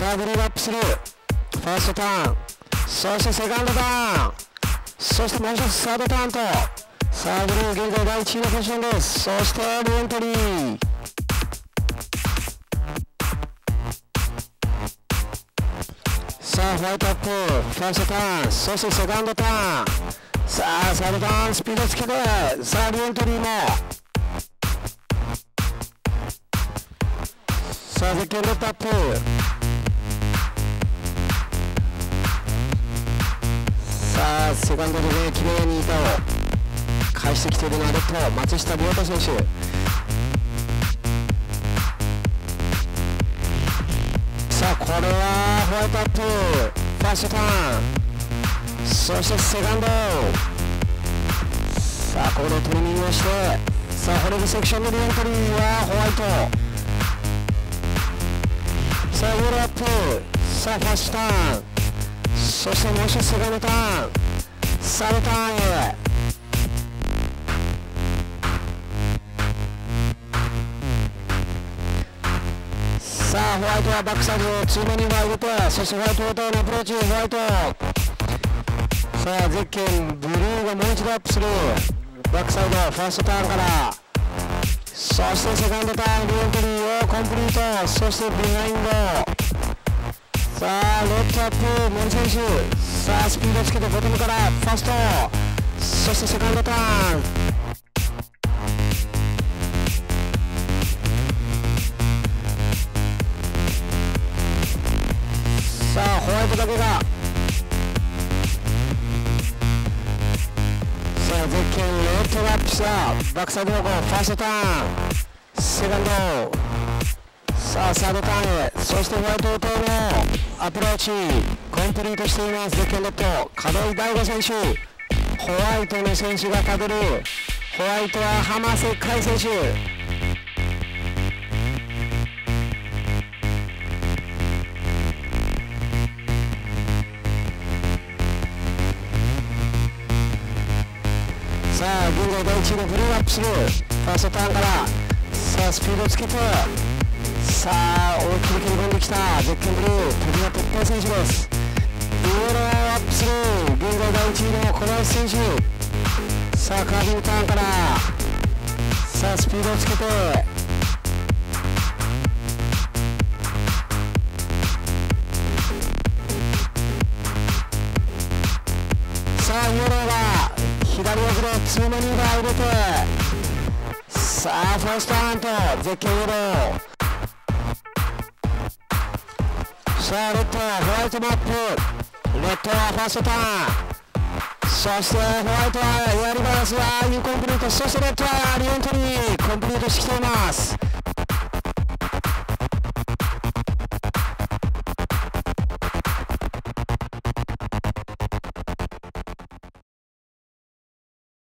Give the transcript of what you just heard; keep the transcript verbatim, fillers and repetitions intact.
さあグリーンアップする。ファーストターン、そしてセカンドターン、そしてもう一つサードターンと、さあグリーン現在だいいちいのポジションです。そしてリエントリー、さあホワイトアップ、ファーストターン、そしてセカンドターン、さあサードターン、スピードつけて、さあリエントリーも、さあゼッケンロットアップ、さあセカンドでね、きれいに板を返してきているのはレッド、松下亮太選手。さあこれはホワイトアップ、ファーストターン、そしてセカンド、さあここでトリミングをして、さあホレルセクションのリエントリーはホワイト、さあウォールアップ、さあファーストターン、そしてもう一つセカンドターン、サードターンへ、さあホワイトはバックサイドをツーマニーバー入れて、そしてホワイトウォーターのアプローチ、ホワイト、さあゼッケンブルーがもう一度アップする。バックサイドファーストターンから、そしてセカンドターン、リエントリーをコンプリート、そしてビハインド、さあロットアップ、森選手、さあスピードつけてボトムからファースト、そしてセカンドターン、さあホワイトだけが、さあゼッケンロットがアップした。バックサイド方向、ファーストターン、セカンド、さあサードターンへ、そしてホワイトウォーターのアプローチコンプリートしています。ゼッケンロット、門井大吾選手、ホワイトの選手がたどる。ホワイトは浜瀬海選手、さあ現在だいいちいのブルーアップする。ファーストターンから、さあスピードをつけて、さあ大きく切り込んできたゼッケンブルー、鳥谷鉄砲選手です。ウォーラーをアップする。現在だいいちいの小林選手、さあカービングターンから、さあスピードをつけて、さあウォーラーは左奥でツーマニーバーを入れて、さあファーストアンとゼッケンウォーラー、さあレッド、ホワイトもアップ、レッドはファーストターン、そしてホワイトはエアリバースはインコンプリート、そしてレッドはリエントリーコンプリートしてきています。